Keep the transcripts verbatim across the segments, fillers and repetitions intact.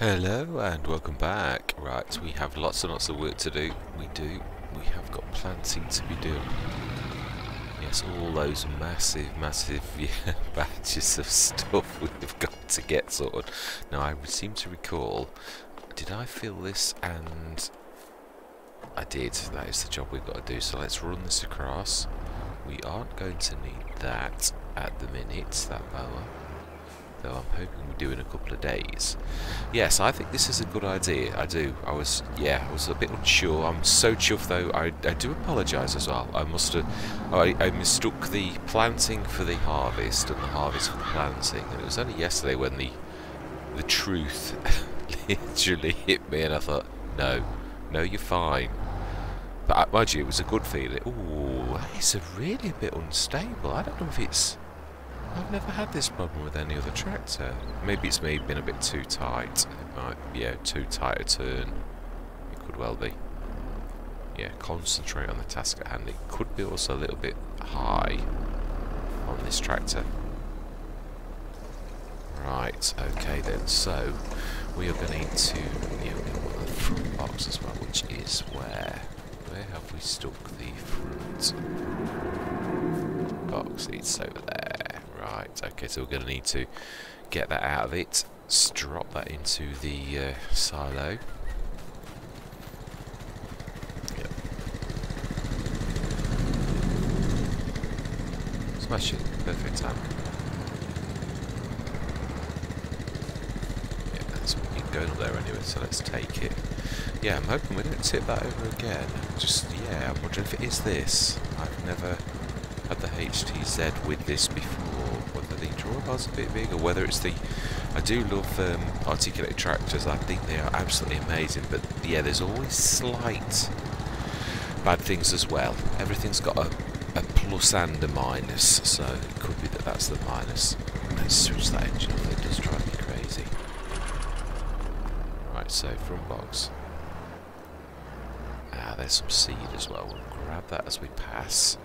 Hello and welcome back. Right, we have lots and lots of work to do. We do. We have got planting to be doing. Yes, all those massive, massive yeah, batches of stuff we've got to get sorted. Now, I seem to recall, did I fill this and... I did. That is the job we've got to do. So let's run this across. We aren't going to need that at the minute, that bower. Though I'm hoping we do in a couple of days. Yes, I think this is a good idea. I do. I was, yeah, I was a bit unsure. I'm so chuffed though. I, I do apologise as well. I must have, I, I mistook the planting for the harvest and the harvest for the planting. And it was only yesterday when the, the truth literally hit me, and I thought, no, no, you're fine. But mind you, it was a good feeling. Ooh, that is a really a bit unstable. I don't know if it's. I've never had this problem with any other tractor. Maybe it's maybe been a bit too tight. It might be yeah, too tight a turn. It could well be. Yeah, concentrate on the task at hand. It could be also a little bit high on this tractor. Right, okay then. So, we are going to... Yeah, we're going to want the fruit box as well, which is where? Where have we stuck the fruit box? It's over there. Right, okay, so we're going to need to get that out of it, drop that into the uh, silo. Yep. Smash it, perfect time. Yeah, that's going up there anyway, so let's take it. Yeah, I'm hoping we don't tip that over again. Just, yeah, I'm wondering if it is this. I've never had the H T Z with this before. The drawbar's a bit big, or whether it's the... I do love um, articulated tractors. I think they are absolutely amazing, but yeah, there's always slight bad things as well. Everything's got a, a plus and a minus, so it could be that that's the minus. Let's switch that engine off, it does drive me crazy. Right, so front box. Ah, there's some seed as well, we'll grab that as we pass.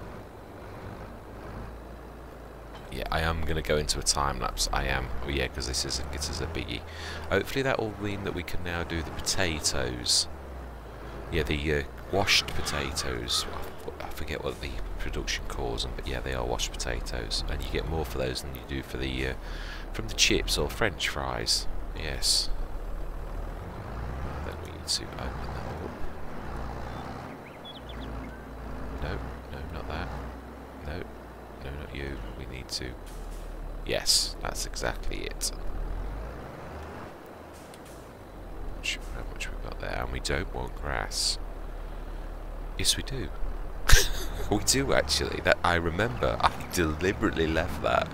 Yeah, I am going to go into a time lapse. I am. Oh, yeah, because this is a, this is a biggie. Hopefully that will mean that we can now do the potatoes. Yeah, the uh, washed potatoes. I forget what the production calls them, but yeah, they are washed potatoes, and you get more for those than you do for the uh, from the chips or French fries. Yes. Then we need to open that up. No, no, not that. No, no, not you. To yes, that's exactly it. Not sure how much we've got there, and we don't want grass. Yes, we do. We do actually. That I remember. I deliberately left that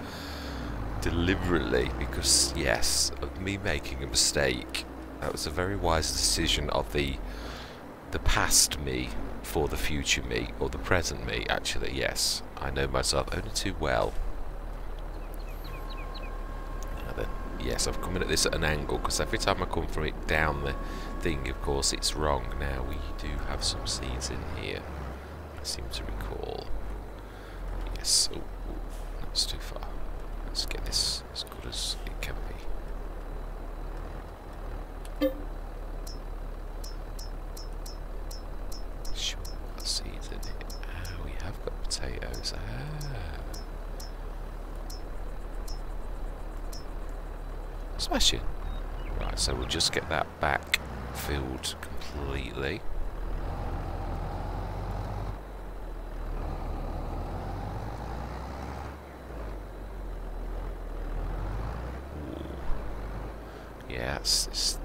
deliberately because yes, of me making a mistake. That was a very wise decision of the the past me for the future me or the present me. Actually, yes, I know myself only too well. Yes, I've come in at this at an angle, because every time I come from it down the thing, of course, it's wrong. Now, we do have some seeds in here, I seem to recall. Yes, oh, that's too far. Let's get this as good as it can be. Sure, we've got seeds in here. Ah, we have got potatoes. Ah. Smash it. Right, so we'll just get that back filled completely. Ooh. Yeah, it's, it's,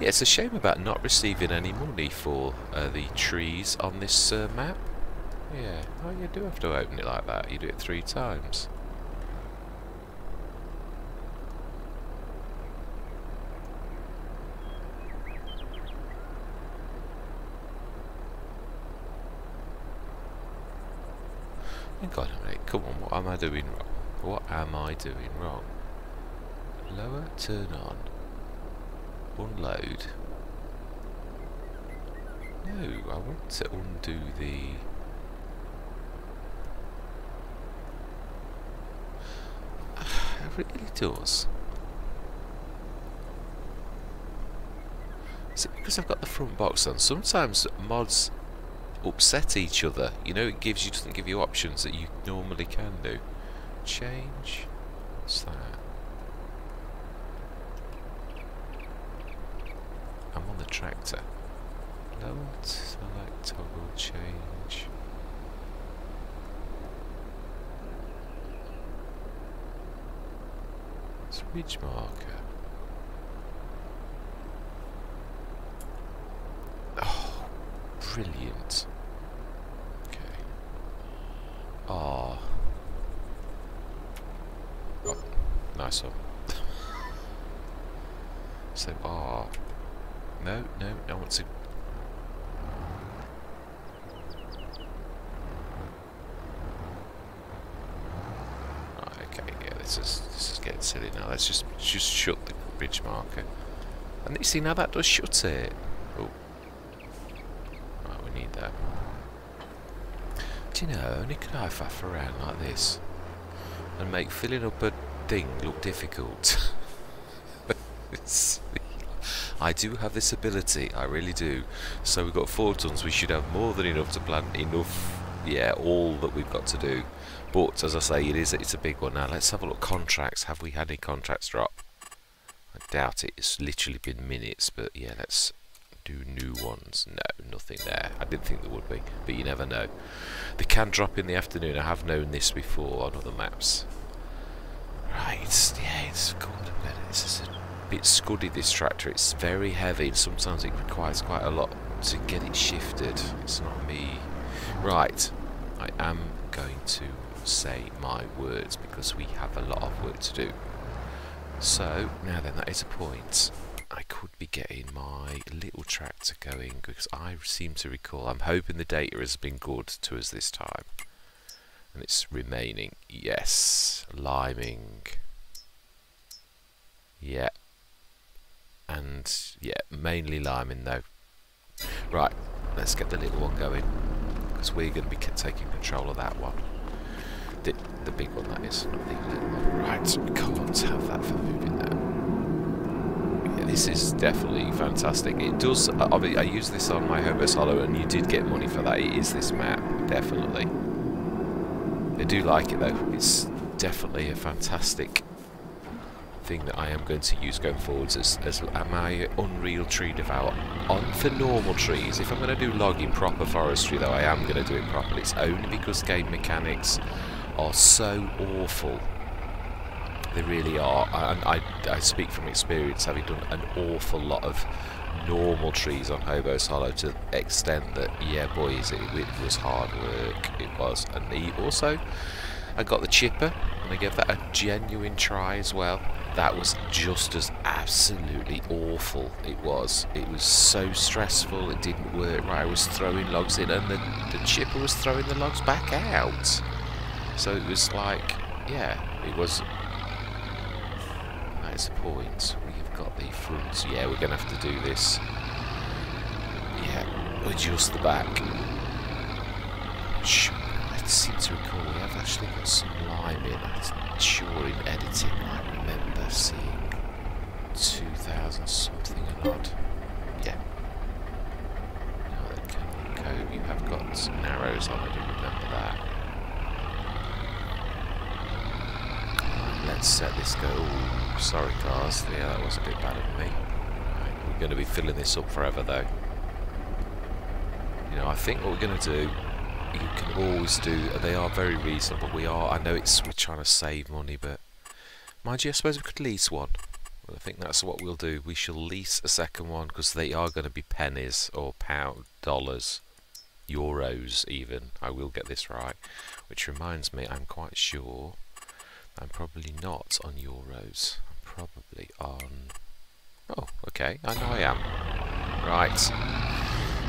yeah, it's a shame about not receiving any money for uh, the trees on this uh, map. Yeah, oh, you do have to open it like that. You do it three times. God, come on, what am I doing wrong? What am I doing wrong? Lower, turn on. Unload. No, I want to undo the... It really does. Is it because I've got the front box on? Sometimes mods upset each other. You know, it gives you doesn't give you options that you normally can do. Change. What's that? I'm on the tractor. Load, select, toggle, change. It's ridge marker. Oh, brilliant. Okay. Ah. Oh. Oh, nice one. So, ah. Oh. No, no, I want to. This is, this is getting silly now. Let's just just shut the ridge marker. And you see now that does shut it. Oh, right, we need that. Do you know? Only could I faff around like this and make filling up a thing look difficult. I do have this ability. I really do. So we've got four tons. We should have more than enough to plant enough. Yeah, all that we've got to do. But as I say, it is it's a big one. Now let's have a look. Contracts. Have we had any contracts drop? I doubt it. It's literally been minutes, but yeah, let's do new ones. No, nothing there. I didn't think there would be, but you never know. They can drop in the afternoon. I have known this before on other maps. Right, it's, yeah, it's cold. This is a bit scuddy, this tractor. It's very heavy and sometimes it requires quite a lot to get it shifted. It's not me. Right, I am going to say my words because we have a lot of work to do. So, now then, that is a point. I could be getting my little tractor going because I seem to recall, I'm hoping the data has been good to us this time. And it's remaining, yes, liming. Yeah. And, yeah, mainly liming though. Right, let's get the little one going. Because we're going to be taking control of that one. The, the big one, that is. Not the little one. Right, come on, let's have that for moving now. Yeah, this is definitely fantastic. It does. I, I used this on my Hobos Hollow, and you did get money for that. It is this map, definitely. I do like it, though. It's definitely a fantastic thing that I am going to use going forwards as, as my Unreal Tree Devour on for normal trees. If I'm going to do logging proper forestry though, I am going to do it properly. It's only because game mechanics are so awful. They really are. And I, I, I speak from experience, having done an awful lot of normal trees on Hobos Hollow to the extent that, yeah boys, it, it was hard work. It was. And the, also, I got the chipper and I gave that a genuine try as well. That was just as absolutely awful. It was. It was so stressful. It didn't work right. I was throwing logs in and the, the chipper was throwing the logs back out. So it was like, yeah, it was. That's the point. We've got the front. Yeah, we're going to have to do this. Yeah, adjust the back. Shoot. Seem to recall we have actually got some lime in. I'm sure in editing I remember seeing two thousand something and odd. Yeah. Now that can go, you have got some arrows on, I do remember that. Right, let's set this go. Ooh, sorry cars, yeah, that was a bit bad of me. Right, we're going to be filling this up forever though. You know, I think what we're going to do. You can always do, they are very reasonable, we are, I know it's, we're trying to save money, but mind you, I suppose we could lease one. Well, I think that's what we'll do, we shall lease a second one, because they are going to be pennies, or pound, dollars, euros even, I will get this right, which reminds me, I'm quite sure, I'm probably not on euros, I'm probably on, oh, okay, I know I am, right.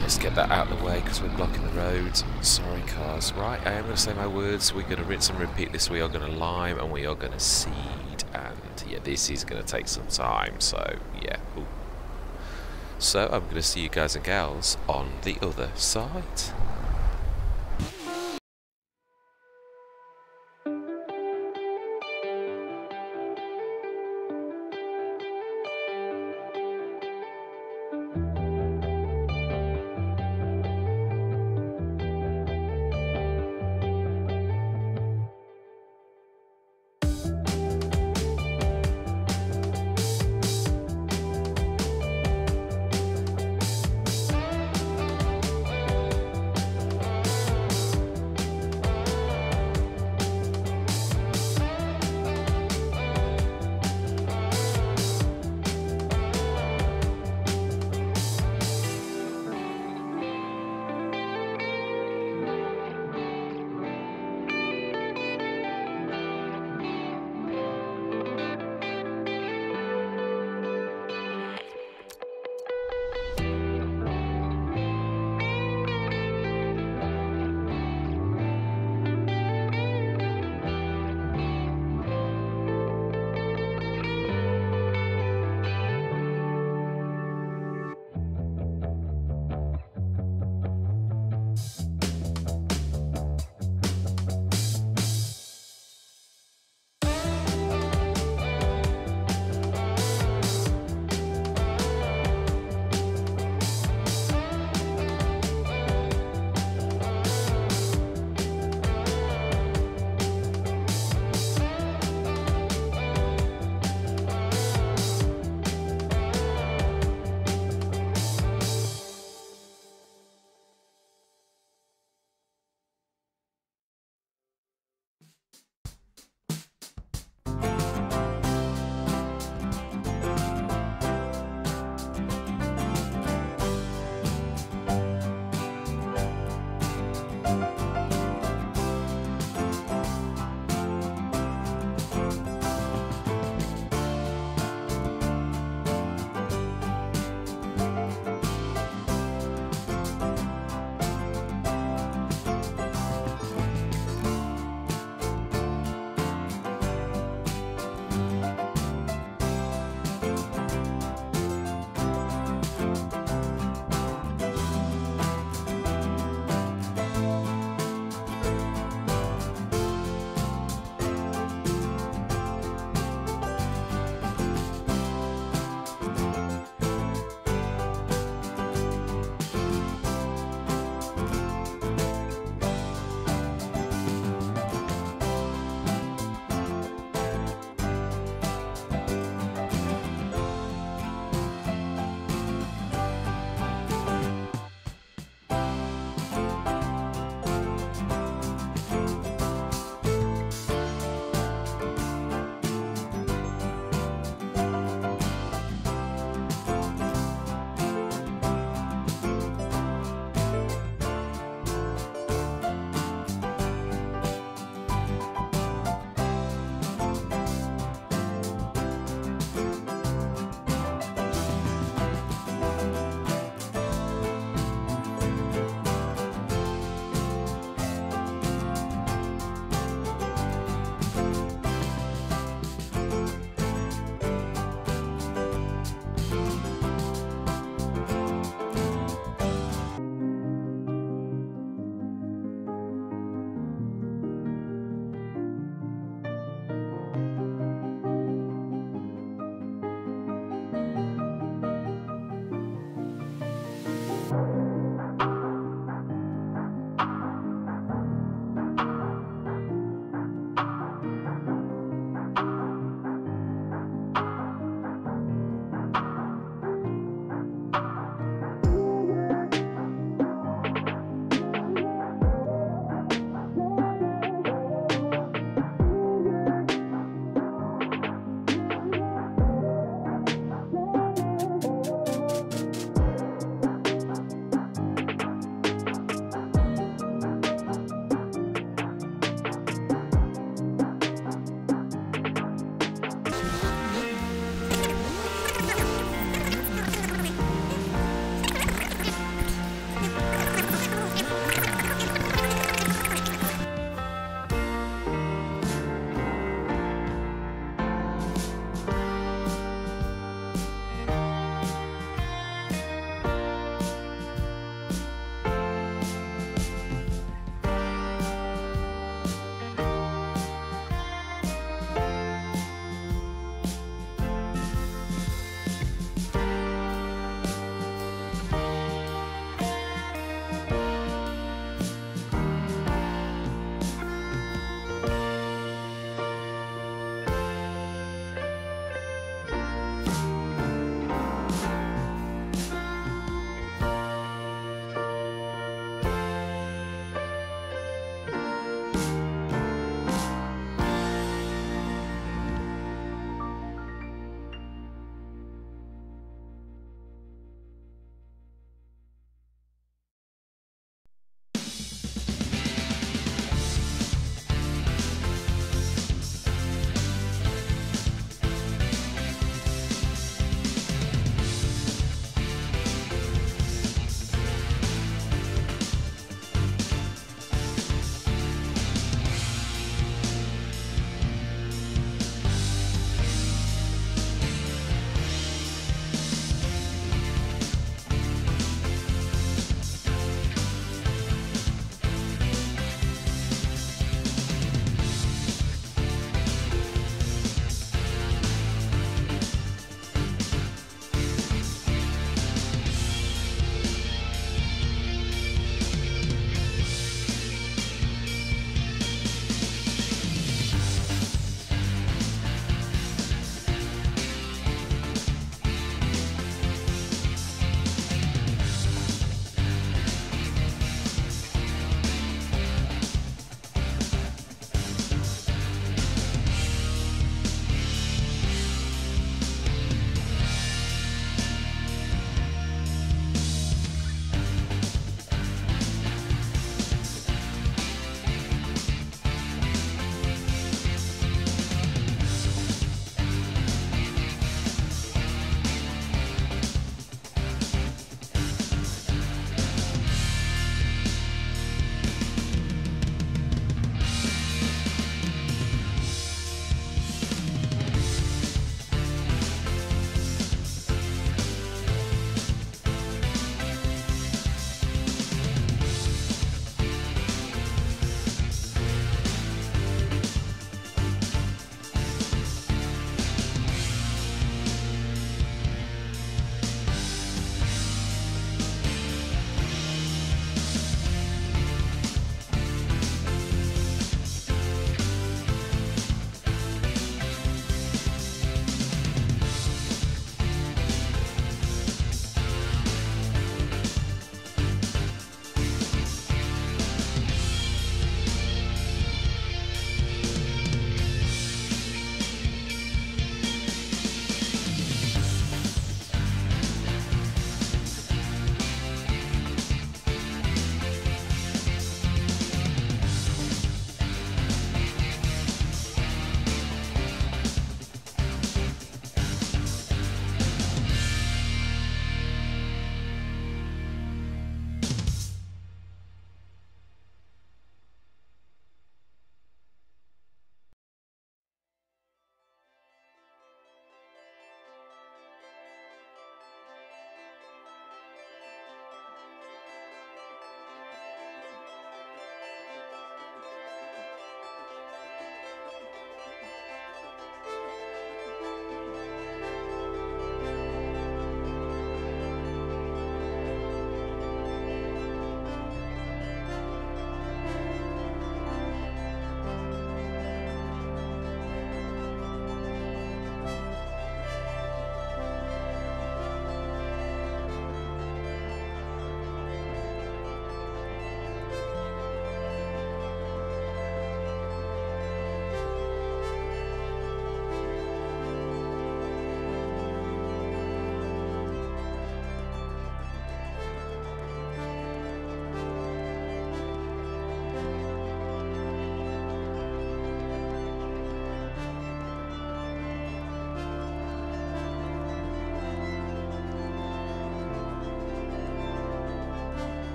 Let's get that out of the way because we're blocking the road. Sorry cars. Right, I am going to say my words. We're going to rinse and repeat this. We are going to lime and we are going to seed. And yeah, this is going to take some time. So, yeah. Ooh. So, I'm going to see you guys and gals on the other side.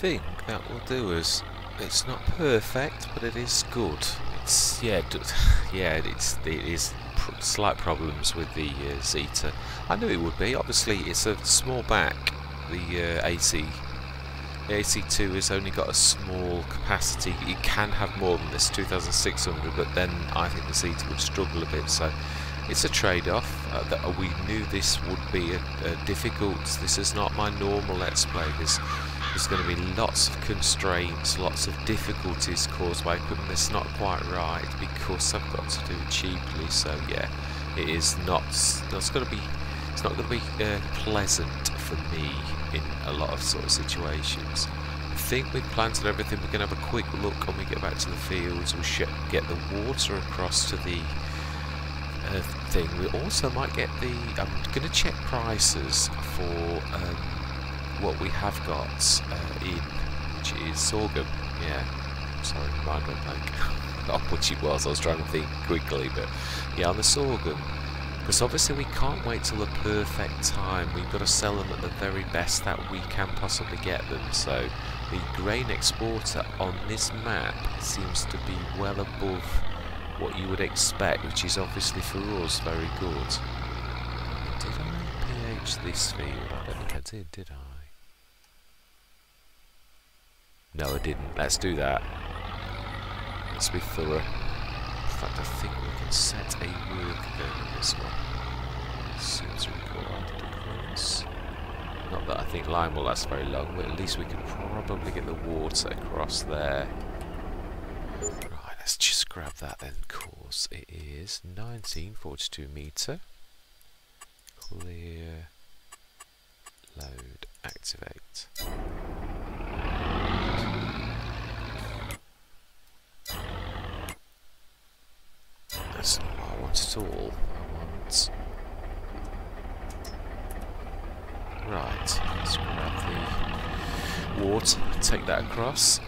think that will do us. It's not perfect, but it is good. It's yeah, yeah. It's it is pr slight problems with the uh, Zeta. I knew it would be. Obviously, it's a small back. The uh, A C. The A C two has only got a small capacity. It can have more than this two thousand six hundred, but then I think the Zeta would struggle a bit. So it's a trade-off. Uh, that uh, we knew this would be a, a difficult. This is not my normal Let's Play. This there's going to be lots of constraints, lots of difficulties caused by equipment that's not quite right because I've got to do it cheaply. So yeah, it is not. That's going to be. It's not going to be uh, pleasant for me in a lot of sort of situations. I think we've planted everything. We're going to have a quick look when we get back to the fields. We'll sh get the water across to the uh, thing. We also might get the... I'm going to check prices for um, what we have got uh, in, which is sorghum. Yeah, sorry, mind went blank. Not which it was, I was trying to think quickly, but yeah, on the sorghum. Because obviously we can't wait till the perfect time. We've got to sell them at the very best that we can possibly get them. So the grain exporter on this map seems to be well above what you would expect, which is obviously for us very good. Did I P H this field? I don't think I did, did I? No, I didn't. Let's do that. Let's be thorough. In fact, I think we can set a work going on this one. Seems to record across. Not that I think line will last very long, but at least we can probably get the water across there. Right, let's just grab that then. Course, it is nineteen forty-two meter. Clear. Load. Activate. That's not what I want at all. I want... Right, let's grab the water, take that across.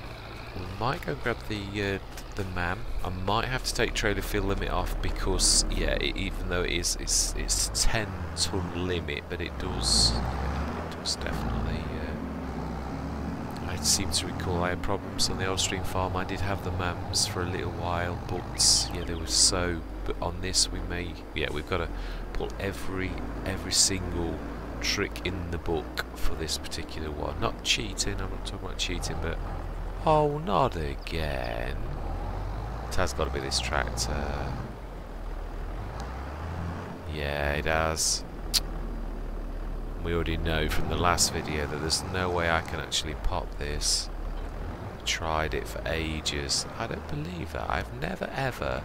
We might go grab the uh, the MAM. I might have to take trailer field limit off because, yeah, it, even though it is, it's it's ten ton limit, but it does, it does definitely... Uh, I seem to recall I had problems on the old stream farm. I did have the MAMs for a little while, but... Yeah, there was so, but on this we may, yeah, we've got to pull every, every single trick in the book for this particular one. Not cheating, I'm not talking about cheating, but, oh, not again. It has got to be this tractor. Yeah, it has. We already know from the last video that there's no way I can actually pop this. Tried it for ages. I don't believe that. I've never ever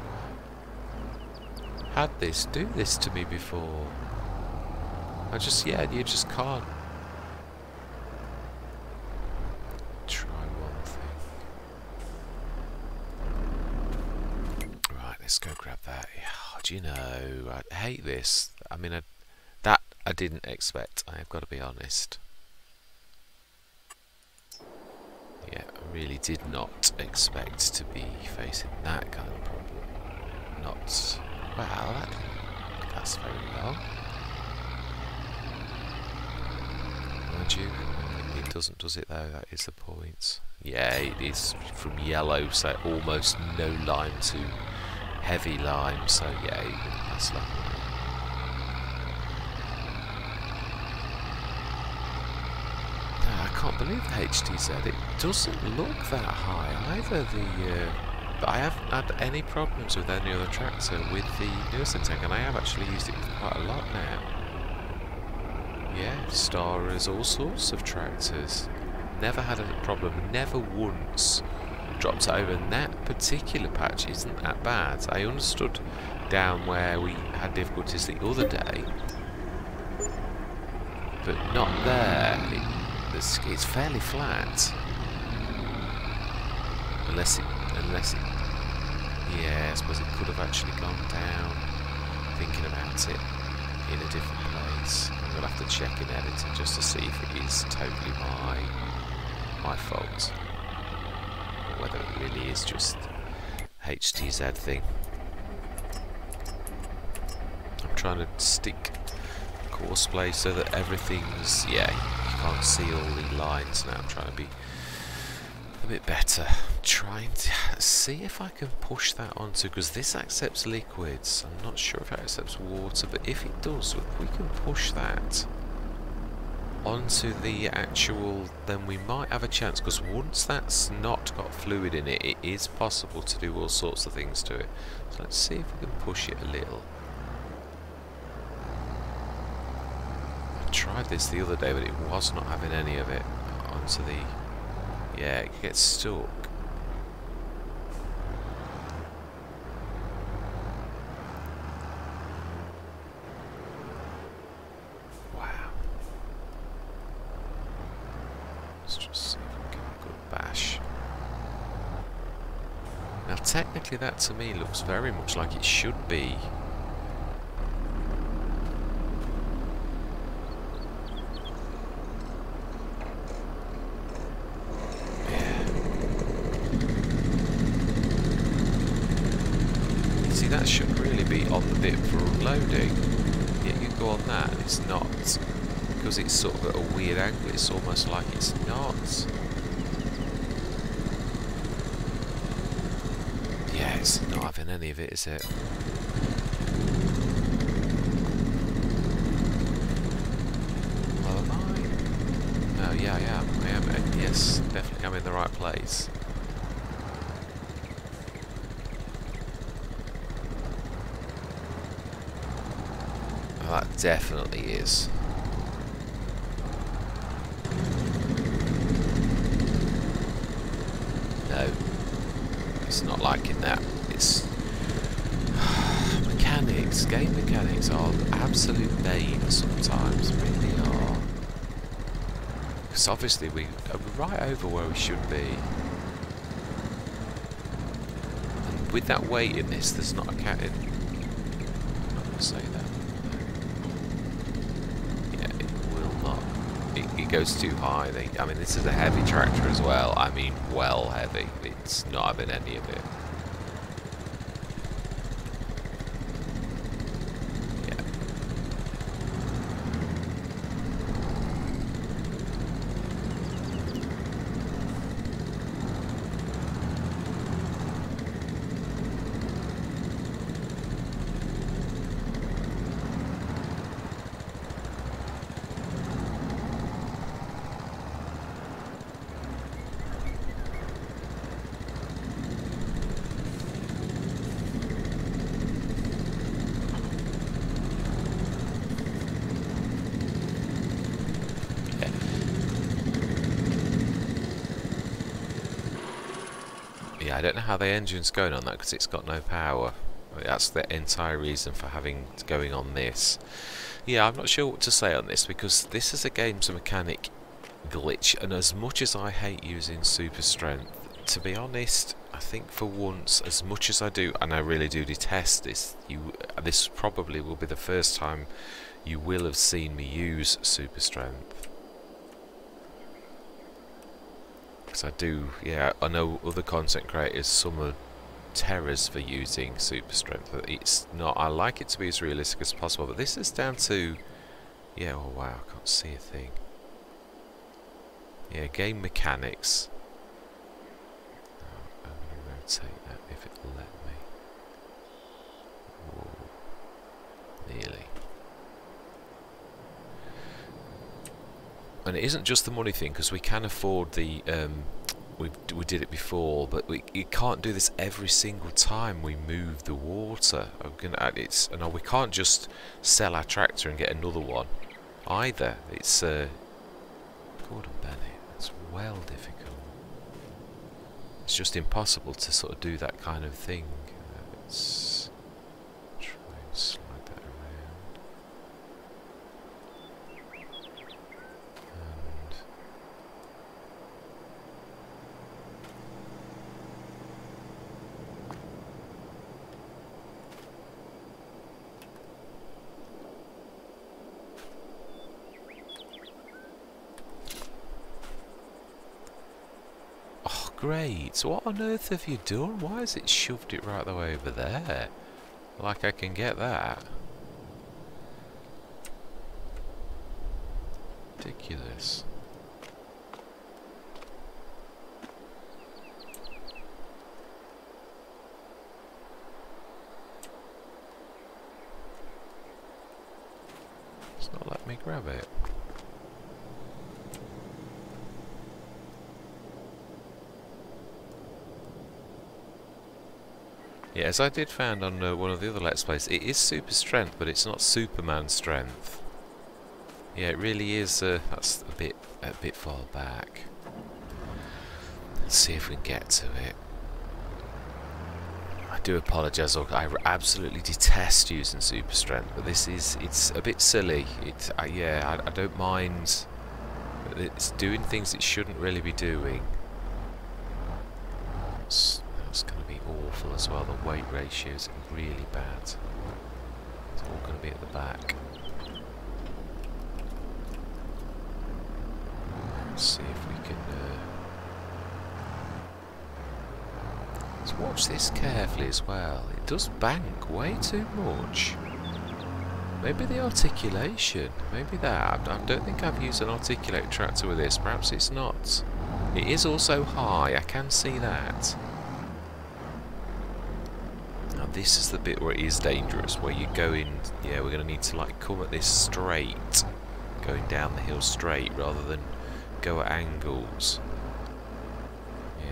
had this do this to me before. I just, yeah, you just can't. Try one thing. Right, let's go grab that. Oh, do you know, I hate this. I mean, I, that I didn't expect. I've got to be honest. Yeah, I really did not expect to be facing that kind of problem. Not... Wow, that, that's very long. Mind you, it doesn't, does it though? That is the point. Yeah, it is from yellow, so almost no lime to heavy lime, so yeah, that's lovely. I can't believe the H T Z. It doesn't look that high either. The uh, but I haven't had any problems with any other tractor with the nursing tank, and I have actually used it quite a lot now. Yeah, Starers, all sorts of tractors. Never had a problem. Never once dropped it over. And that particular patch isn't that bad. I understood down where we had difficulties the other day, but not there. It, It's fairly flat, unless it, unless it, yeah, I suppose it could have actually gone down, thinking about it, in a different place. I'm going to have to check in editing just to see if it is totally my, my fault, or whether it really is just H T Z thing. I'm trying to stick Course Play so that everything's, yeah, can't see all the lines now. I'm trying to be a bit better. I'm trying to see if I can push that onto, because this accepts liquids. I'm not sure if it accepts water, but if it does, we can push that onto the actual, then we might have a chance, because once that's not got fluid in it, it is possible to do all sorts of things to it. So let's see if we can push it a little. I tried this the other day, but it was not having any of it onto the, yeah, it gets stuck. Technically that to me looks very much like it should be. Yeah. See, that should really be on the bit for unloading. Yeah, you go on that, and it's not. Because it's sort of at a weird angle, it's almost like it's not. It's not having any of it, is it? Well, am I? Oh, yeah, I am. I am. Yes, definitely I'm in the right place. Oh, that definitely is. No. It's not liking that. Mechanics, game mechanics are the absolute bane sometimes, really are. Because obviously we are right over where we should be. And with that weight in this, there's not a cat in. I'm not going to say that. Yeah, it will not. It, it goes too high. They, I mean, this is a heavy tractor as well. I mean, well heavy. It's not having any of it. I don't know how the engine's going on that, because it's got no power. That's the entire reason for having going on this. Yeah, I'm not sure what to say on this, because this is a game's mechanic glitch, and as much as I hate using super strength, to be honest, I think for once, as much as I do, and I really do detest this, you, this probably will be the first time you will have seen me use super strength. I do, yeah, I know other content creators, some are terrors for using super strength, but it's not, I like it to be as realistic as possible, but this is down to, yeah, oh wow, I can't see a thing. Yeah, game mechanics. I'm going to rotate that if it'll let me. Whoa. Nearly. And it isn't just the money thing, because we can afford the, um, we, we did it before, but we you can't do this every single time we move the water. I'm gonna, it's, no, we can't just sell our tractor and get another one either. It's, uh, Gordon Bennett, it's well difficult. It's just impossible to sort of do that kind of thing. Let's try and slide that around. Great, so what on earth have you done? Why has it shoved it right the way over there? Like I can get that. Ridiculous. let me grab it. Yeah, as I did find on uh, one of the other Let's Plays, it is super strength, but it's not Superman strength. Yeah, it really is. Uh, that's a bit a bit far back. Let's see if we can get to it. I do apologise. I absolutely detest using super strength, but this is it's a bit silly. It uh, yeah, I, I don't mind. But it's doing things it shouldn't really be doing. That's, that's going to be awful as well. The weight ratios are really bad. It's all going to be at the back. See if we can uh, let's watch this carefully as well. It does bank way too much. Maybe the articulation, maybe that. I don't think I've used an articulate tractor with this. Perhaps it's not. It is also high, I can see that. Now this is the bit where it is dangerous, where you go in. Yeah, we're going to need to like come at this straight, going down the hill straight rather than go at angles.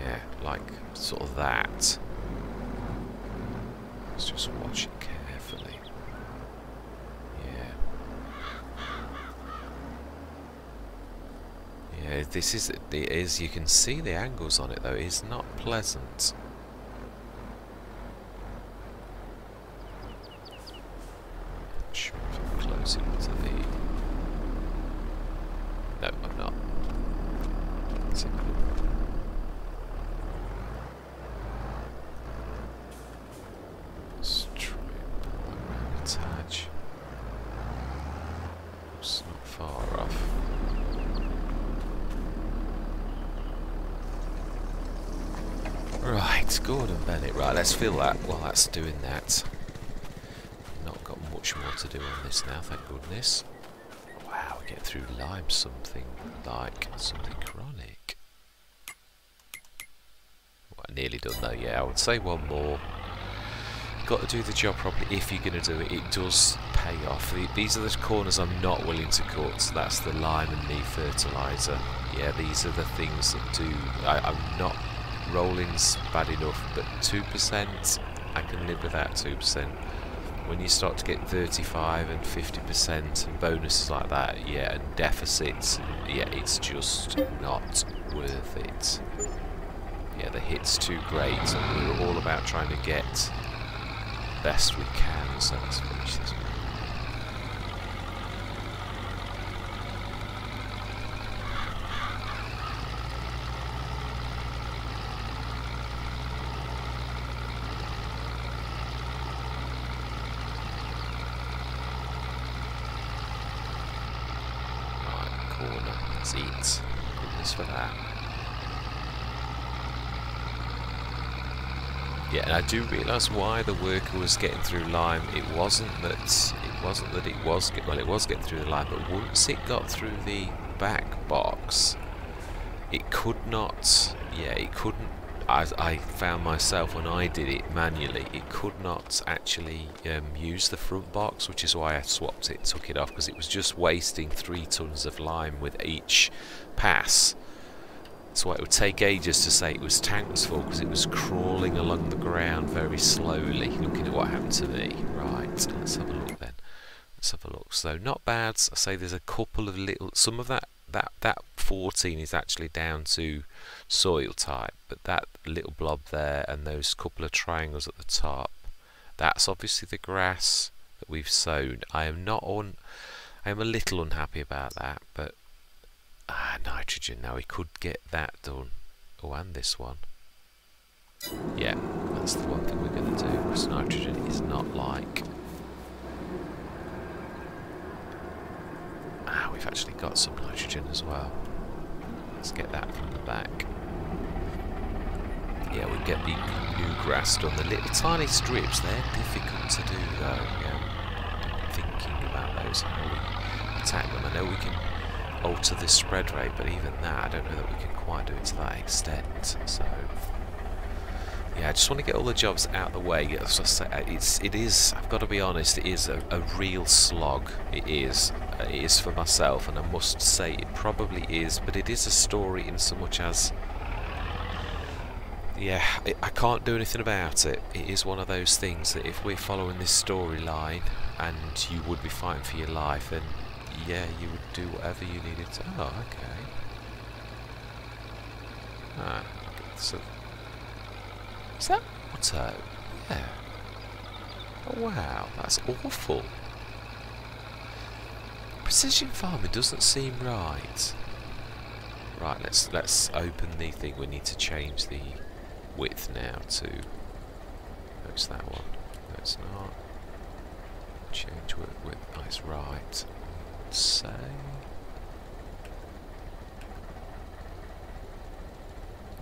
Yeah, like sort of that. Let's just watch it carefully. Yeah. Yeah, this is it is you can see the angles on it though, it's not pleasant. I'm sure if I'm close into the No, I'm not. Let's try and pull that round its hatch. It's not far off. Right, Gordon Bennett. Right, let's fill that while that's doing that. Not got much more to do on this now, thank goodness. Get through Lyme, something like something chronic. Well, I nearly done though. Yeah, I would say one more. You've got to do the job properly if you're going to do it. It does pay off. These are the corners I'm not willing to cut. So that's the lime and the fertilizer. Yeah, these are the things that do. I, I'm not rolling's bad enough, but two percent I can live with that. Two percent. When you start to get thirty-five and fifty percent and bonuses like that, yeah, and deficits, yeah, it's just not worth it. Yeah, the hit's too great, and we're all about trying to get the best we can, so let's finish this one. Eat. Goodness for that. Yeah, and I do realise why the worker was getting through Lyme. It wasn't that it wasn't that it was get, well, it was getting through the Lyme, but once it got through the back box, it could not. Yeah, it couldn't. I, I found myself when I did it manually, it could not actually um, use the front box, which is why I swapped it, took it off, because it was just wasting three tons of lime with each pass. So it would take ages to say it was tank was full, because it was crawling along the ground very slowly. Looking at what happened to me. Right, let's have a look then. Let's have a look. So not bad. I say there's a couple of little. Some of that. That that fourteen is actually down to soil type, but that little blob there and those couple of triangles at the top, that's obviously the grass that we've sown. I am not on. I am a little unhappy about that, but ah, nitrogen. Now we could get that done. Oh, and this one. Yeah, that's the one thing we're going to do because nitrogen is not like. Ah, we've actually got some nitrogen as well. Let's get that from the back. Yeah, we get the new grass done. The little tiny strips, they're difficult to do though. Yeah, thinking about those and how we attack them. I know we can alter the spread rate, but even that, I don't know that we can quite do it to that extent. So, Yeah, I just want to get all the jobs out of the way. It's, it is, I've got to be honest, it is a, a real slog. It is. It is for myself, and I must say it probably is, but it is a story in so much as... yeah, it, I can't do anything about it. It is one of those things that if we're following this storyline and you would be fighting for your life, then yeah, you would do whatever you needed to... oh, okay. Ah, so... is that auto? Yeah. Oh, wow, that's awful. Precision farming doesn't seem right. Right, let's let's open the thing. We need to change the width now to... no, it's that one. No, it's not. Change width. width. Oh, it's right. Say.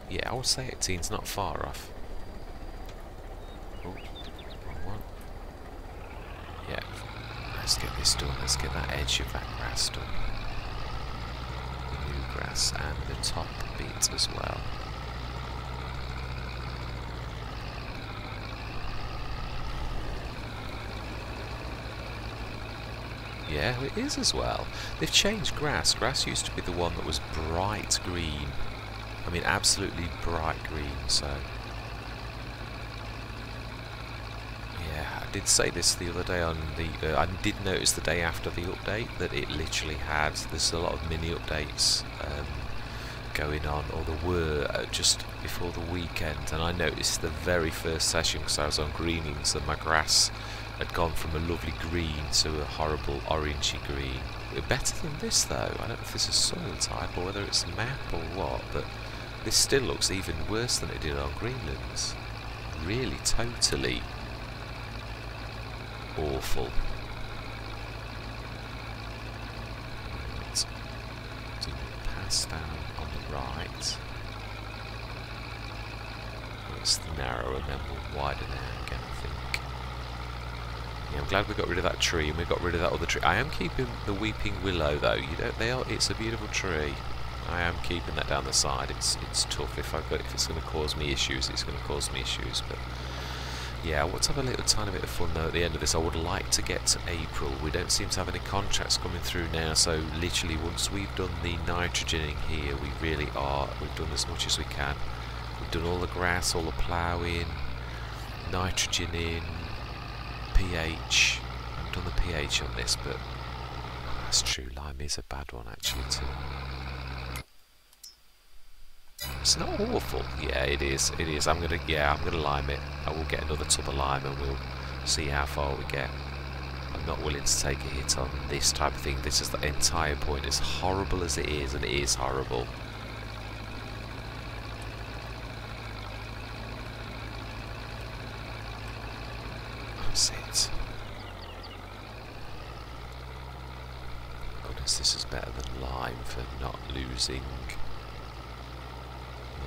Yeah, I would say eighteen's not far off. Let's get this done, let's get that edge of that grass done. The new grass and the top bit as well. Yeah, it is as well. They've changed grass. Grass used to be the one that was bright green. I mean, absolutely bright green, so... I did say this the other day on the... Uh, I did notice the day after the update that it literally had... there's a lot of mini-updates um, going on, or there were, uh, just before the weekend, and I noticed the very first session, because I was on greenings, and my grass had gone from a lovely green to a horrible orangey green. Better than this, though. I don't know if this is soil type, or whether it's a map or what, but this still looks even worse than it did on Greenlands. Really, totally... awful. Right. Do pass down on the right. That's the narrow, and then we'll widen out again, I think. Yeah, I'm glad we got rid of that tree, and we got rid of that other tree. I am keeping the weeping willow, though. You know, they are. It's a beautiful tree. I am keeping that down the side. It's it's tough. If I got, if it's going to cause me issues, it's going to cause me issues, but. Yeah, I want to have a little tiny bit of fun though at the end of this. I would like to get to April. We don't seem to have any contracts coming through now, so literally once we've done the nitrogening here, we really are, we've done as much as we can. We've done all the grass, all the ploughing, nitrogen in, pH. I haven't done the pH on this, but that's true. Lime is a bad one actually too. It's not awful. Yeah, it is. It is. I'm gonna. Yeah, I'm gonna lime it. I will get another tub of lime and we'll see how far we get. I'm not willing to take a hit on this type of thing. This is the entire point. As horrible as it is, and it is horrible. That's it. Goodness, this is better than lime for not losing...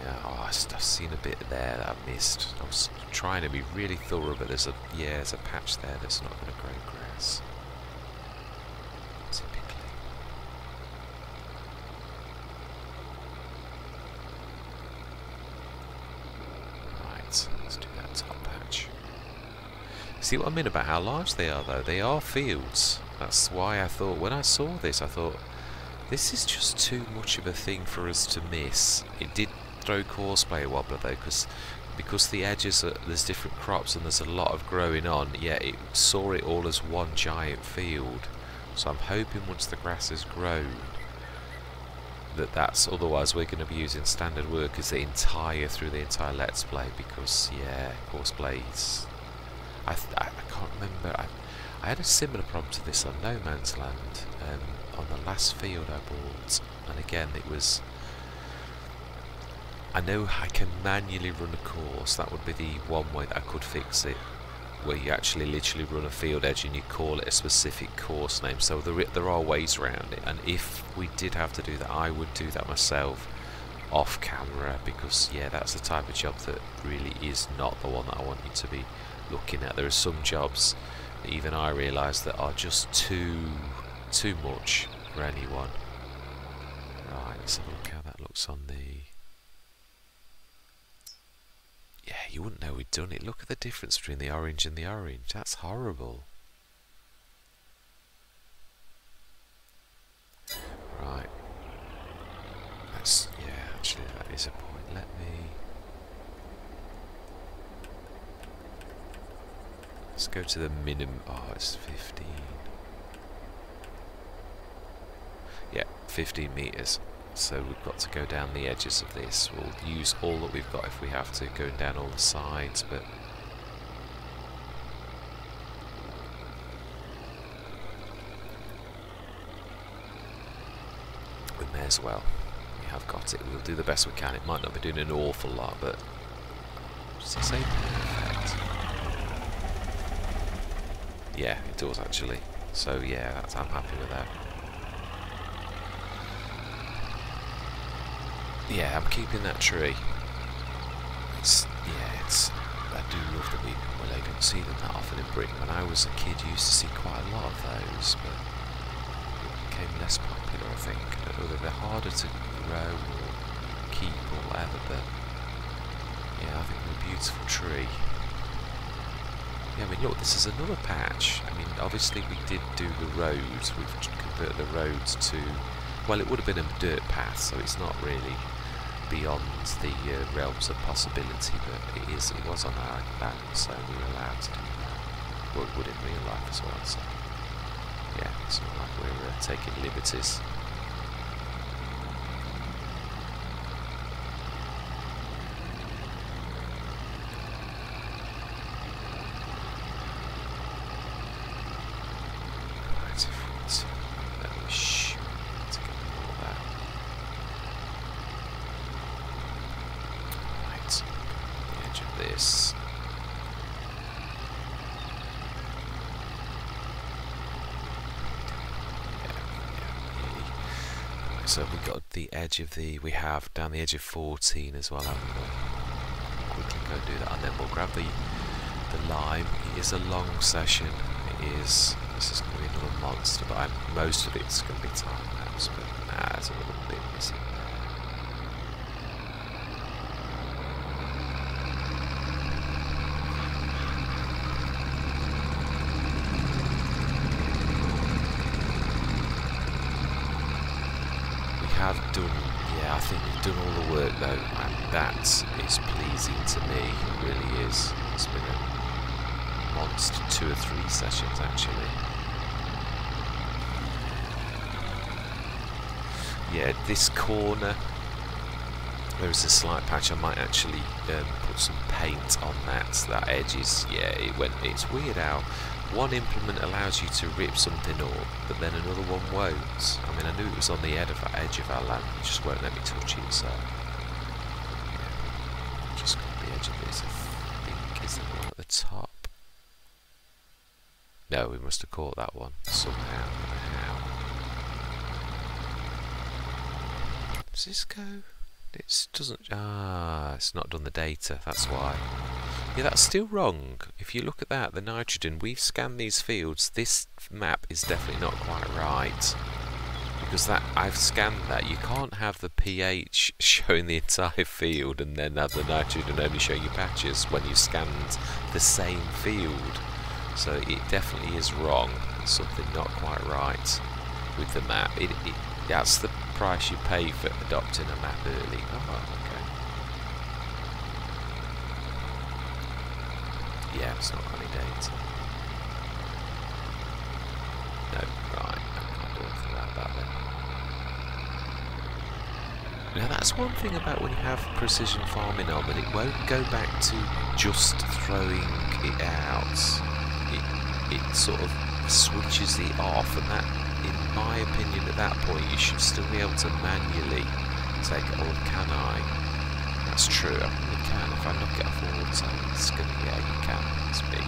yeah, oh, I've seen a bit there that I missed. I was trying to be really thorough, but there's a yeah, there's a patch there that's not going to grow grass. Typically. Right, let's do that top patch. See what I mean about how large they are, though? They are fields. That's why I thought, when I saw this, I thought, this is just too much of a thing for us to miss. It did throw Course Play a wobbler though, because because the edges are, there's different crops and there's a lot of growing on. Yeah, it saw it all as one giant field. So I'm hoping once the grass has grown that that's... otherwise we're going to be using standard workers the entire through the entire Let's Play, because yeah, Course Play's... I, th I I can't remember. I I had a similar problem to this on No Man's Land um, on the last field I bought, and again it was... I know I can manually run a course, that would be the one way that I could fix it, where you actually literally run a field edge and you call it a specific course name, so there, there are ways around it, and if we did have to do that, I would do that myself off camera, because yeah, that's the type of job that really is not the one that I want you to be looking at. There are some jobs that even I realise that are just too, too much for anyone. Right, let's have a look how that looks on the... Yeah, you wouldn't know we'd done it. Look at the difference between the orange and the orange. That's horrible. Right. That's, yeah, actually that is a point. Let me... Let's go to the minimum. Oh, it's fifteen. Yeah, fifteen metres. So we've got to go down the edges of this. We'll use all that we've got if we have to, going down all the sides, but... We may as well. We have got it. We'll do the best we can. It might not be doing an awful lot, but... Does it say perfect? Yeah, it does actually. So yeah, that's, I'm happy with that. Yeah, I'm keeping that tree. It's, yeah, it's, I do love the weeping willow. I don't see them that often in Britain. When I was a kid, you used to see quite a lot of those, but it became less popular, I think. I don't know, they're harder to grow or keep or whatever, but yeah, I think they're a beautiful tree. Yeah, I mean, look, this is another patch. I mean, obviously we did do the roads. We've converted the roads to, well, it would have been a dirt path, so it's not really beyond the uh, realms of possibility, but it is, it was on our land, so we were allowed to do that. Well, it would in real life as well, so yeah, it's not like we're uh, taking liberties. So we've got the edge of the, we have down the edge of fourteen as well, haven't we? Quickly go and do that, and then we'll grab the the lime. It is a long session. It is, this is going to be another monster, but I'm, most of it's going to be time lapse, but nah, there's a little bit missing though, and that is pleasing to me, it really is. It's been a monster two or three sessions actually. Yeah, this corner, there is a slight patch. I might actually um, put some paint on that, that edge is, yeah, it went, it's weird how one implement allows you to rip something up, but then another one won't. I mean, I knew it was on the edge of our, edge of our land, it just won't let me touch it, so... Just got the edge of this, I think, is the one at the top. No, we must have caught that one somehow. How? Does this go? It doesn't. Ah, it's not done the data, that's why. Yeah, that's still wrong. If you look at that, the nitrogen, we've scanned these fields. This map is definitely not quite right. Because that, I've scanned that. You can't have the pH showing the entire field and then have the nitrogen only showing you patches when you've scanned the same field. So it definitely is wrong. There's something not quite right with the map. It, it, that's the price you pay for adopting a map early. Oh, okay. Yeah, it's not got any data. No, right, I can't do anything about that then. Now that's one thing about when you have precision farming on, that it won't go back to just throwing it out. It, it sort of switches it off, and that, in my opinion, at that point you should still be able to manually take it. Or can I? That's true, I really can. If I knock it off all the time, it's gonna, yeah, you can, it's big.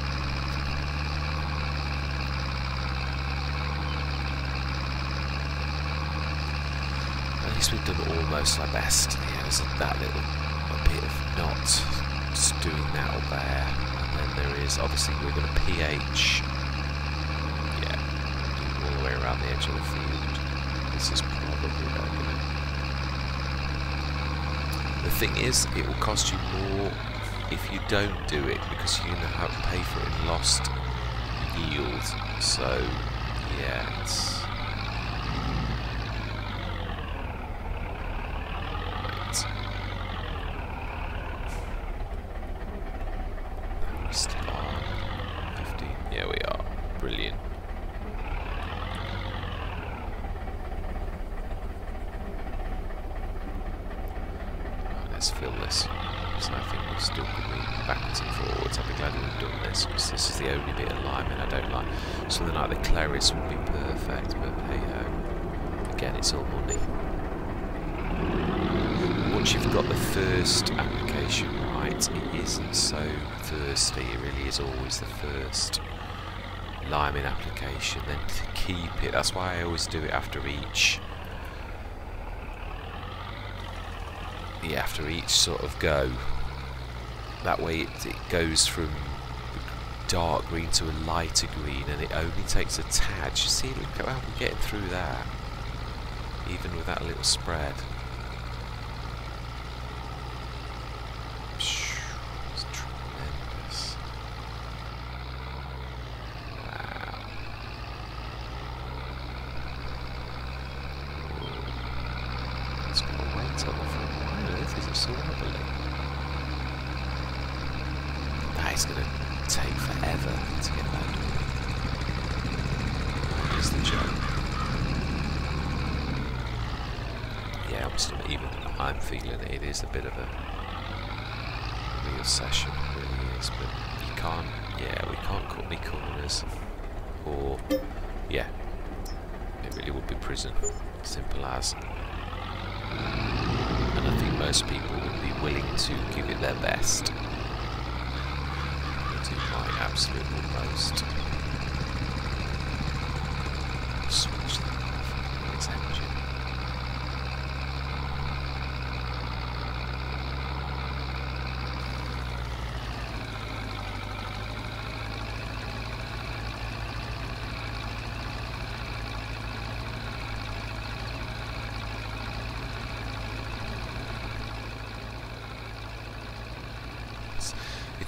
At least we've done almost our best. Yeah, there's that little bit of not just doing that up there. And then there is, obviously we're gonna pH, yeah, all the way around the edge of the field. This is probably not gonna. The thing is, it will cost you more if you don't do it, because you're going to have to pay for it in lost yield. So, yeah, it's... the first liming application, then to keep it. That's why I always do it after each yeah after each sort of go. That way it, it goes from dark green to a lighter green, and it only takes a tad. You see, look how we're getting through that, even with that little spread.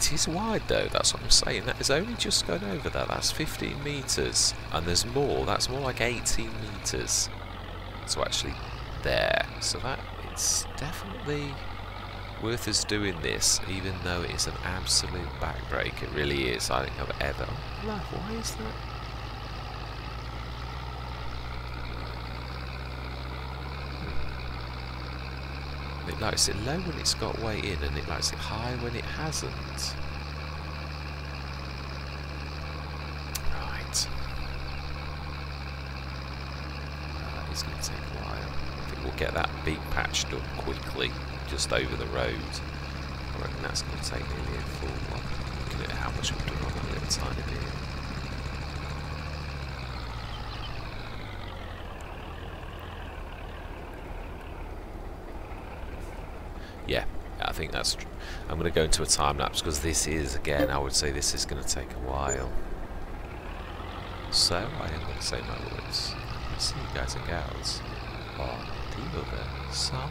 It is wide though, that's what I'm saying. That is only just going over that. That's fifteen metres. And there's more. That's more like eighteen metres. So actually there. So that it's definitely worth us doing this, even though it's an absolute backbreak. It really is. I don't think I've ever... Oh, love, why is that? It likes it low when it's got weight in, and it likes it high when it hasn't. Right. Uh, it's going to take a while. I think we'll get that big patched up quickly, just over the road. I reckon that's going to take nearly a full one. Looking at how much we've done on that little tiny bit. Yeah, I think that's... Tr I'm going to go into a time-lapse, because this is, again, I would say this is going to take a while. So, I am going to say my words. I see you guys and gals on the other side.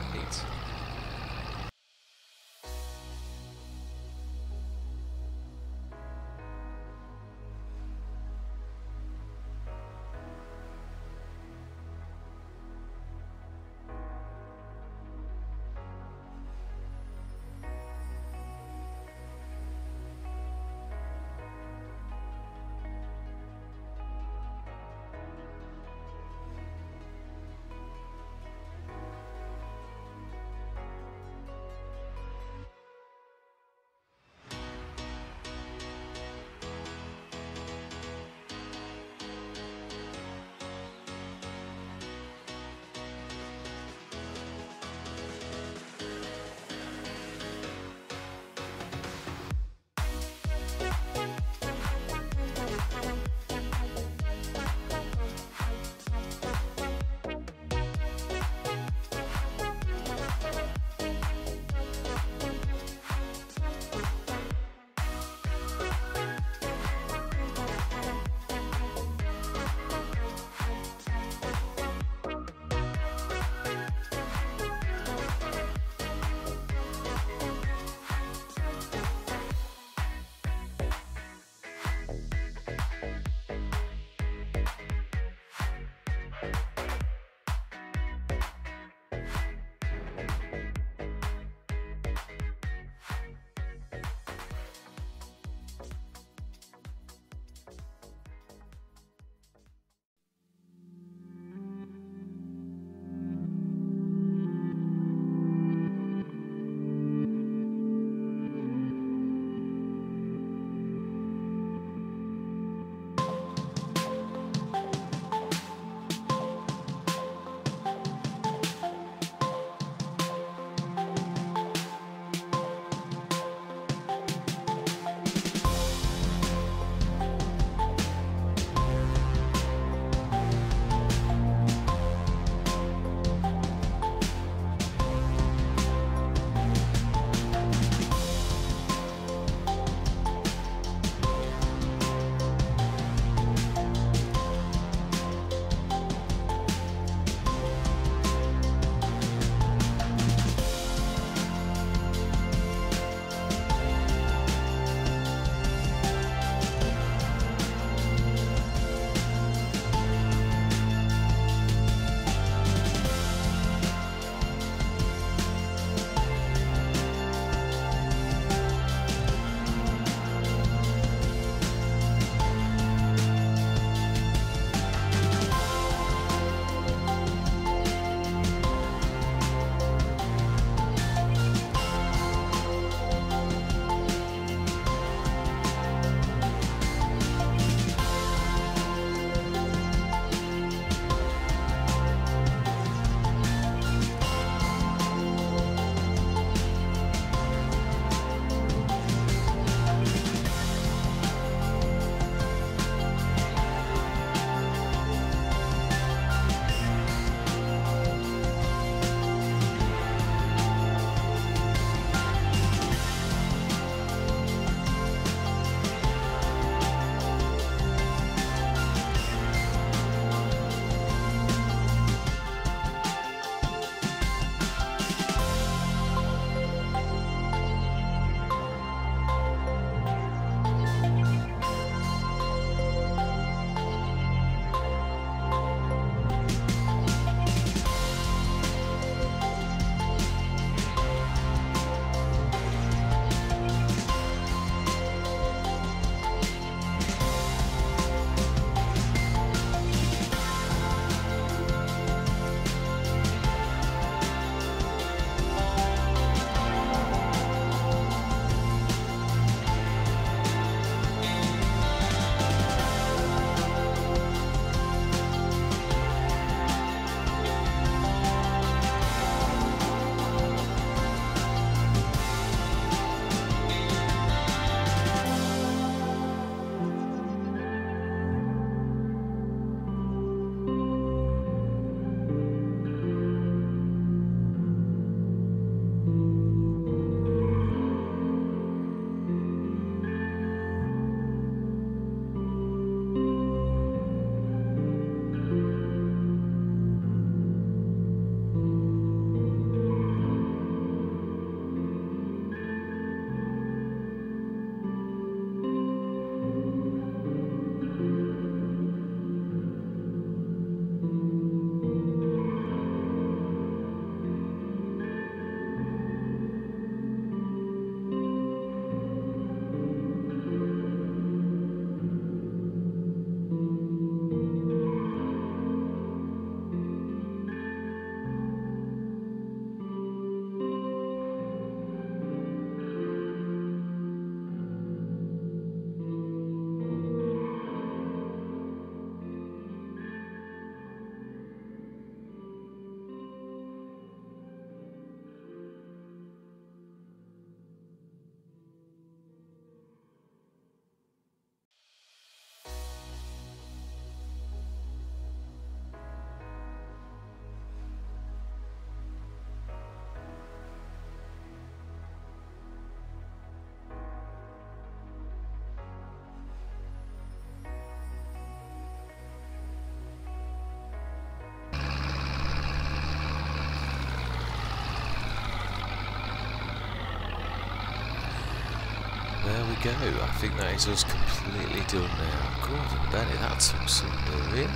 we go. I think that is us completely done now. God, Benny, that took some doing.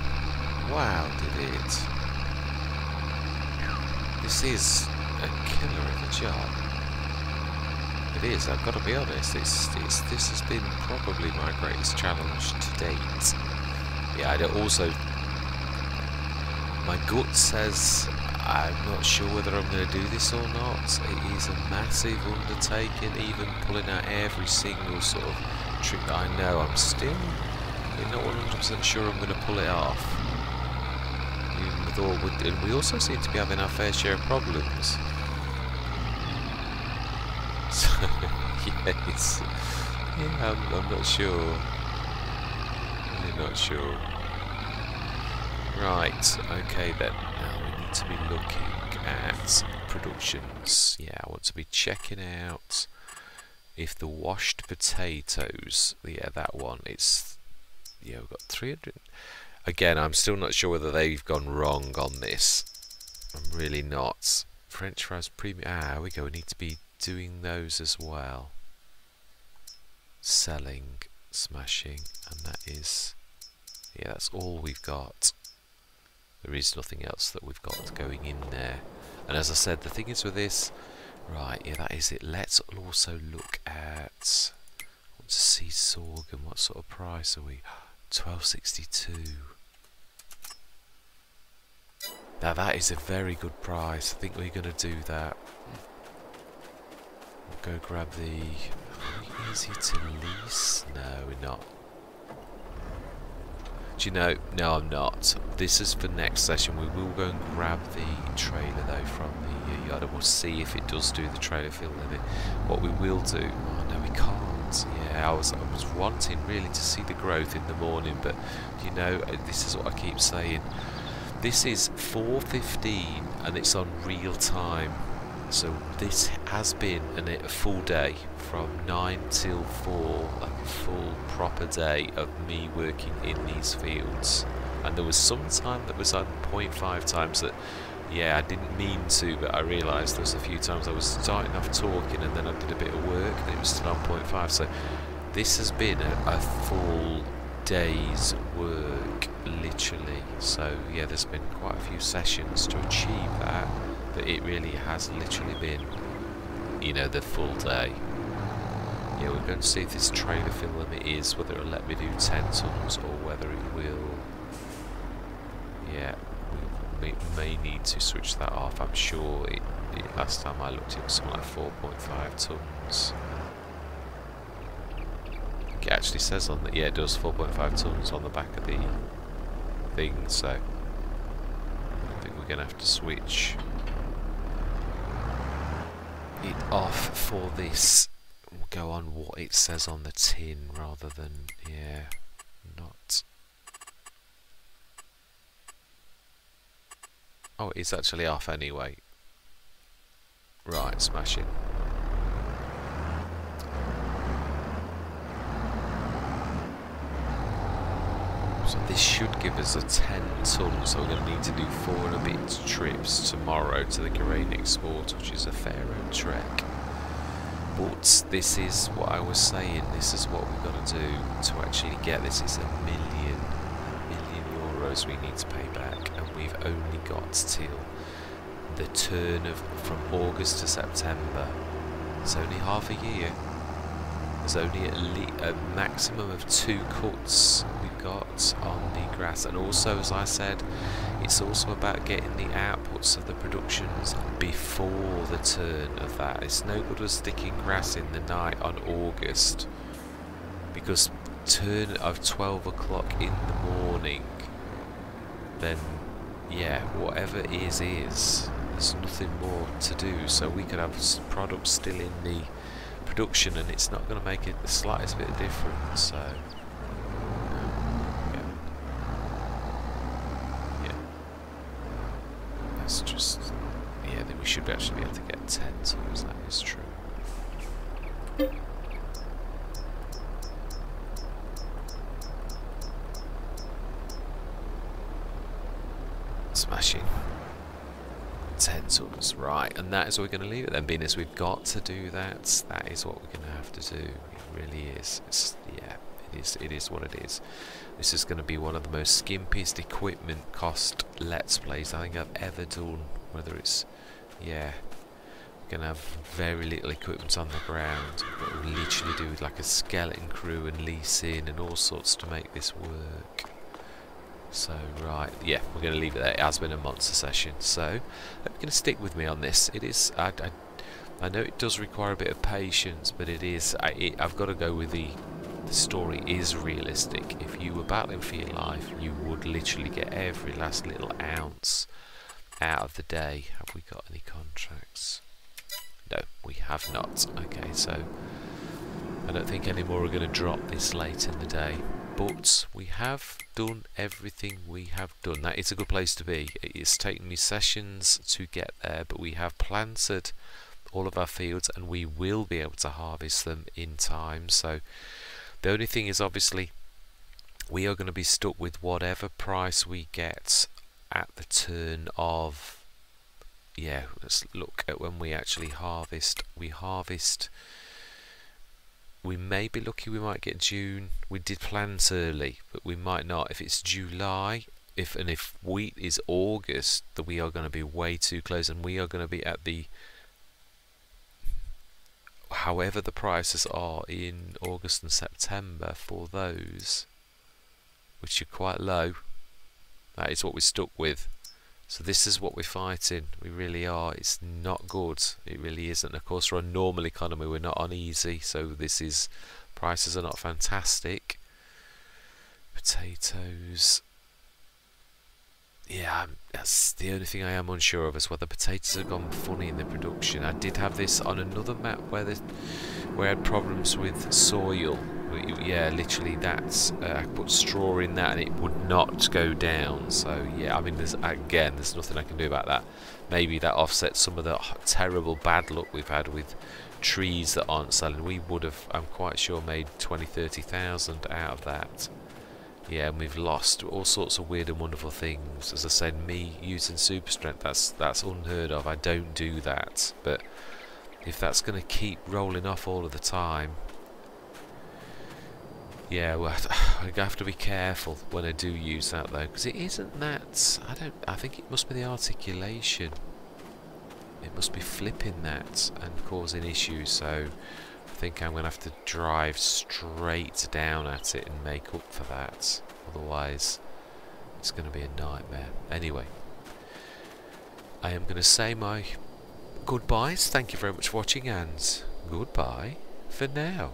Wow, did it. This is a killer of a job. It is, I've got to be honest. It's, it's, this has been probably my greatest challenge to date. Yeah, I also... my gut says I'm not sure whether I'm going to do this or not. It is a massive undertaking, even pulling out every single sort of trick that I know. I'm still not one hundred percent sure I'm going to pull it off. Even with all, with, and we also seem to be having our fair share of problems. So, yes. Yeah, I'm, I'm not sure. I'm not sure. Right, okay then. Now we need to be looking at productions. Yeah, I want to be checking out if the washed potatoes. Yeah, that one. It's, yeah, we've got three hundred. Again, I'm still not sure whether they've gone wrong on this. I'm really not. French fries premium. Ah, here we go. We need to be doing those as well. Selling, smashing, and that is, yeah, that's all we've got. There is nothing else that we've got going in there. And as I said, the thing is with this... right, yeah, that is it. Let's also look at... I want to see sorghum. What sort of price are we? twelve sixty-two. Now that is a very good price. I think we're going to do that. We'll go grab the... Easy to lease? No, we're not. Do you know? No, I'm not. This is for next session. We will go and grab the trailer though from the yard, and we'll see if it does do the trailer fill limit. What we will do? Oh no, we can't. Yeah, I was I was wanting really to see the growth in the morning, but you know, this is what I keep saying. This is four fifteen, and it's on real time. So this has been an, a full day from nine till four, like a full proper day of me working in these fields. And there was some time that was on point five times that, yeah, I didn't mean to, but I realised there was a few times I was starting off talking and then I did a bit of work and it was still on point five. So this has been a, a full day's work, literally. So yeah, there's been quite a few sessions to achieve that. But it really has literally been, you know, the full day. Yeah, we're going to see if this trailer fill limit is, whether it'll let me do ten tons or whether it will. Yeah, we may need to switch that off. I'm sure it, it last time I looked it was something like four point five tons. It actually says on the, yeah, it does four point five tons on the back of the thing, so I think we're going to have to switch it off for this. We'll go on what it says on the tin rather than, yeah, not. Oh, it's actually off anyway. Right, smash it. So this should give us a ten ton, so we're going to need to do four and a bit trips tomorrow to the grain export, which is a fair old trek. But this is what I was saying, this is what we've got to do to actually get this. It's a million, a million euros we need to pay back, and we've only got till the turn of from August to September. It's only half a year. There's only at least a maximum of two cuts we've got on the grass, and also, as I said, it's also about getting the outputs of the productions before the turn of that. It's no good us sticking grass in the night on August, because turn of twelve o'clock in the morning, then yeah, whatever is is. There's nothing more to do, so we could have products still in the production and it's not going to make it the slightest bit of difference. So yeah, yeah. That's just, yeah, then we should actually be able to get ten tons, that is true. Smashing. utensils. Right, and that is what we're going to leave it then, being as we've got to do that. That is what we're going to have to do. It really is. It's, yeah, it is, it is what it is. This is going to be one of the most skimpiest equipment cost Let's Plays I think I've ever done. Whether it's, yeah, going to have very little equipment on the ground. But we'll literally do like a skeleton crew and leasing and all sorts to make this work. So, right, yeah, we're going to leave it there. It has been a monster session, so I'm going to stick with me on this. It is, I, I, I know it does require a bit of patience, but it is, I, it, I've got to go with the, the story is realistic. If you were battling for your life, you would literally get every last little ounce out of the day. Have we got any contracts? No, we have not. Okay, so I don't think any more are going to drop this late in the day. But we have done everything we have done. That is a good place to be. It's taken me sessions to get there, but we have planted all of our fields and we will be able to harvest them in time. So the only thing is, obviously, we are going to be stuck with whatever price we get at the turn of, yeah, let's look at when we actually harvest. We harvest... We may be lucky, we might get June. We did plant early, but we might not. If it's July, if and if wheat is August, that we are going to be way too close, and we are going to be at the, however the prices are in August and September for those, which are quite low. That is what we're stuck with. So this is what we're fighting. We really are. It's not good. It really isn't. Of course, we're a normal economy. We're not on easy. So this is... Prices are not fantastic. Potatoes. Yeah, I'm, that's the only thing I am unsure of, is whether potatoes have gone funny in the production. I did have this on another map where, the, where I had problems with soil. Yeah, literally, that's uh, I put straw in that and it would not go down. So yeah, I mean, there's again, there's nothing I can do about that. Maybe that offsets some of the terrible bad luck we've had with trees that aren't selling. We would have, I'm quite sure, made twenty, thirty thousand out of that. Yeah, and we've lost all sorts of weird and wonderful things. As I said, me using super strength, that's that's unheard of. I don't do that, but if that's going to keep rolling off all of the time. Yeah, well, I have to be careful when I do use that though, because it isn't that. I don't. I think it must be the articulation. It must be flipping that and causing issues. So I think I'm gonna have to drive straight down at it and make up for that. Otherwise, it's gonna be a nightmare. Anyway, I am gonna say my goodbyes. Thank you very much for watching, and goodbye for now.